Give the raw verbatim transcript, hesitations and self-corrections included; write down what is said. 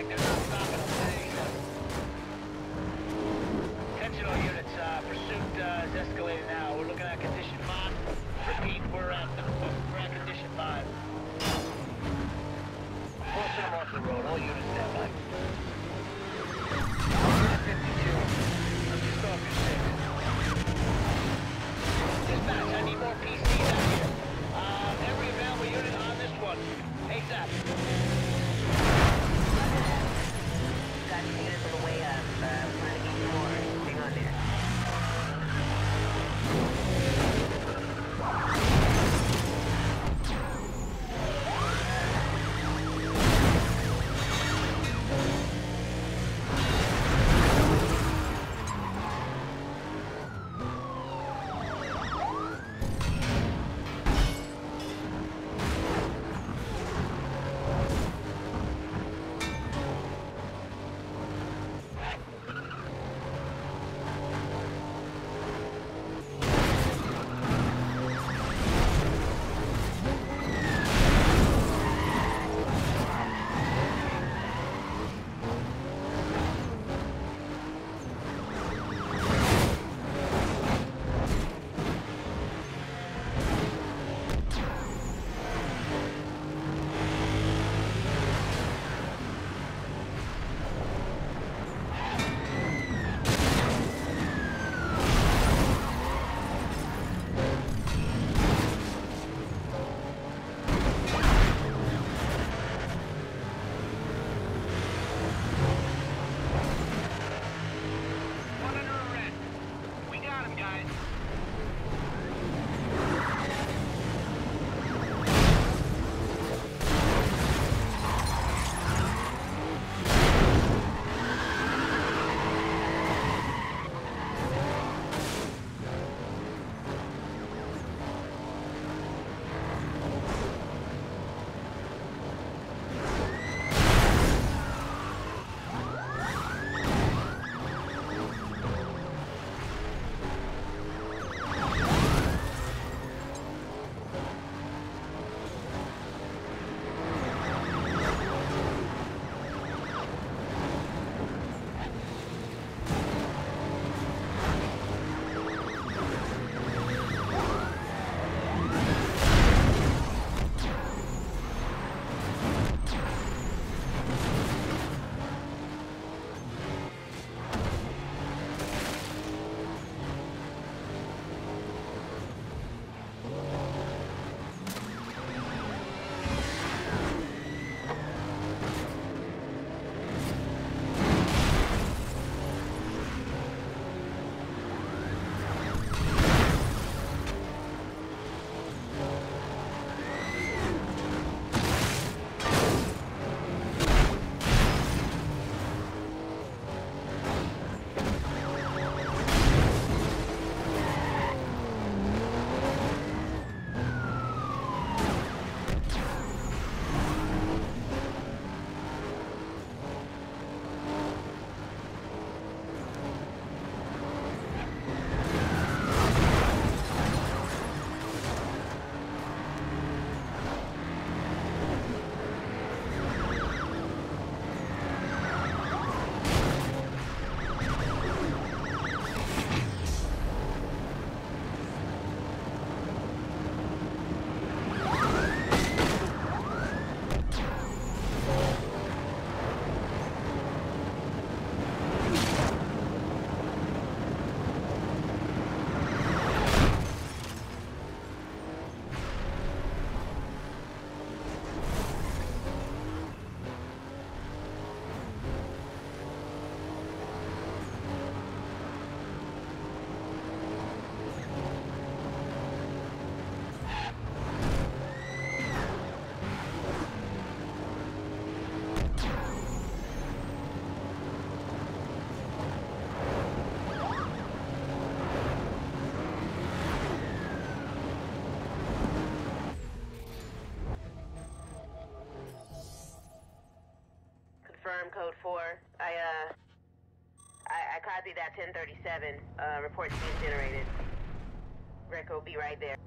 like they're not stopping a thing. Attention all units, uh, pursuit uh, is escalated now. We're looking at condition five. Repeat, we're at, we're at condition five. Forcing them off the road. All units stand by. Unit fifty-two. I'm just off your station. Dispatch, I need more P Cs out here. Uh, every available unit on this one. ASAP. Code four. I, uh, I, I copied that ten thirty-seven. Uh, report's being generated. Reco will be right there.